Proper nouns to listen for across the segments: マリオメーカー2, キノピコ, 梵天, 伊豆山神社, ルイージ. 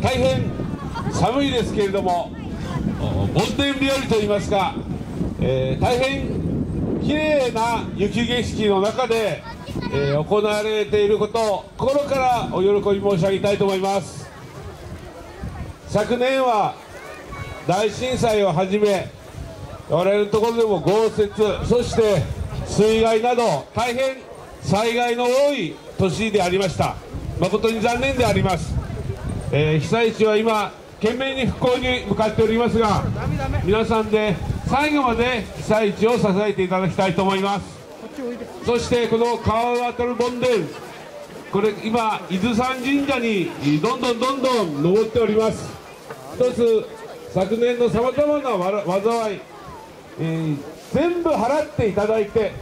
大変寒いですけれども、盆天日和といいますか、大変きれいな雪景色の中で、行われていることを心からお喜び申し上げたいと思います。昨年は大震災をはじめ、我々のところでも豪雪、そして水害など大変災害の多い年でありました。誠に残念であります。被災地は今、懸命に復興に向かっておりますが、皆さんで最後まで被災地を支えていただきたいと思います。そしてこの川を渡る盆伝、これ今、伊豆山神社にどんどん登っております。一つ、昨年のさまざまな災い、全部払っていただいて、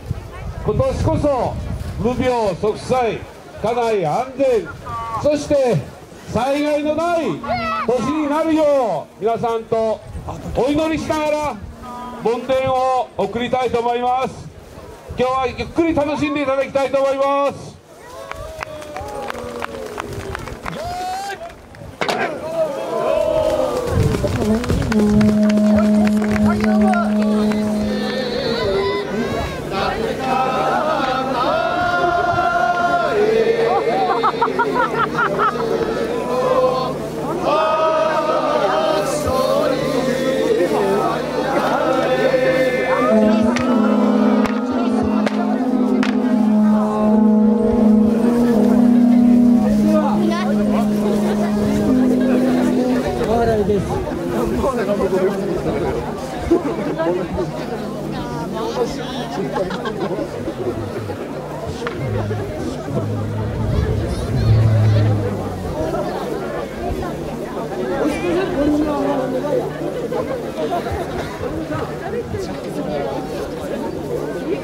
今年こそ無病息災、家内安全、そして災害のない年になるよう、皆さんとお祈りしながら盆伝を送りたいと思います。今日はゆっくり楽しんでいただきたいと思います。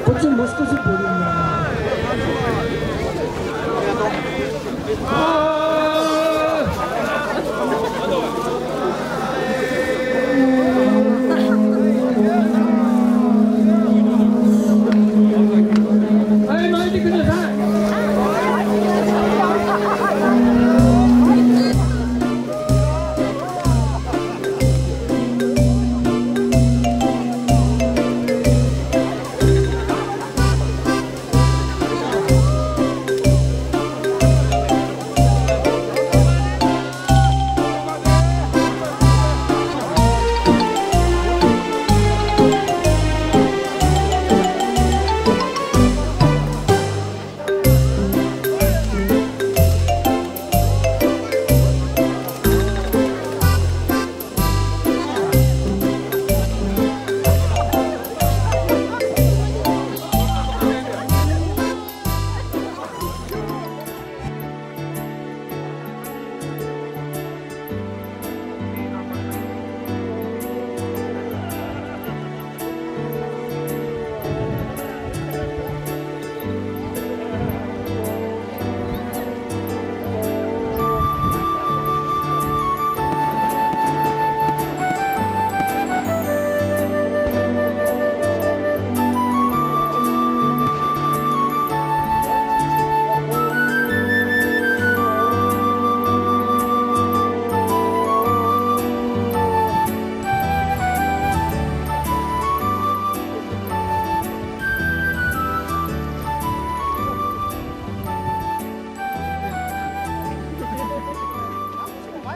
こっちもう少し。